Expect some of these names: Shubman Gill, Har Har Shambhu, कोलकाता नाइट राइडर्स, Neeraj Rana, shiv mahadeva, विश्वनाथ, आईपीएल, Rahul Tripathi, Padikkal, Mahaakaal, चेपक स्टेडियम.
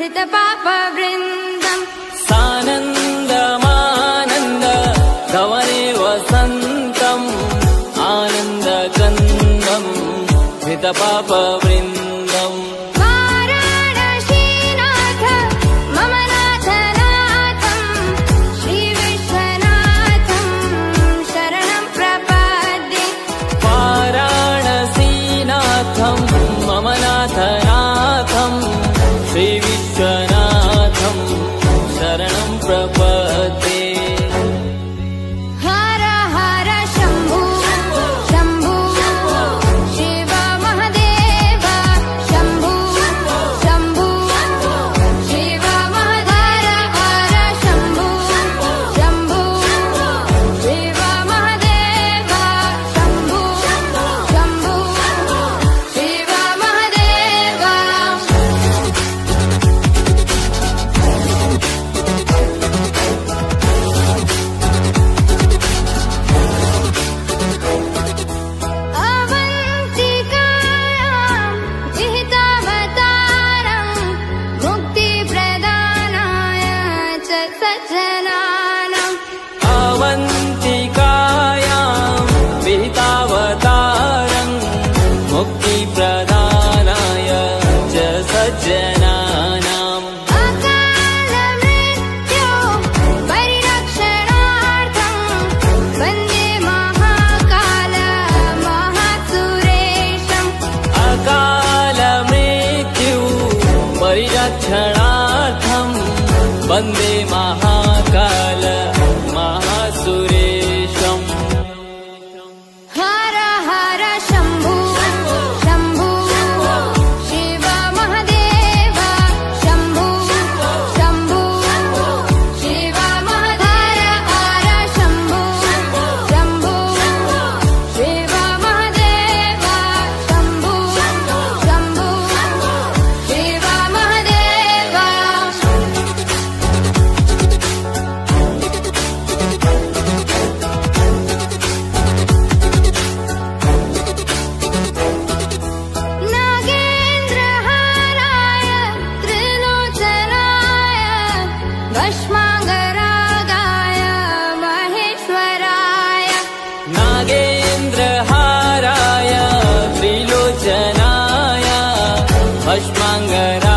हृत पाप वृन्दम् सानन्दमानन्द गवने वसन्तम् आनन्दकन्दम् हृत पाप वृन्दम् वाराणसीनाथ मम नाथनाथम् श्री विश्वनाथम् शरणं प्रपद्ये वाराणसीनाथम् मम नाथनाथम् श्री विश्वनाथम् शरणं प्रपद्ये हर हर शम्भो शम्भो शिव महादेव शम्भो शम्भो शिव महादेव हर शम्भो शम्भो शिव महादेव शम्भो शम्भो शिव महादेव अवन्तिकायां विहितावतारं मुक्तिप्रदानाय च सज्जनानां अवन्तिकायां विहितावतारं मुक्तिप्रदानाय च सज्जनानाम् अकालमृत्यो परिरक्षणार्थं वन्दे महाकाल महासुरेशं अकालमृत्यु परिरक्षणार्थं वन्दे महाकाल महासुरेशम् हर हर शम्भो शम्भो शिव महादेव शम्भो शम्भो शिव महादेव हर शम्भो शम्भो शिव महादेव शम्भो शम्भो शिव महादेव नागेन्द्रहाराय त्रिलोचनाय भस्मांगरागाय महेश्वराय नागेन्द्रहाराय त्रिलोचनाय भस्माङ्गराय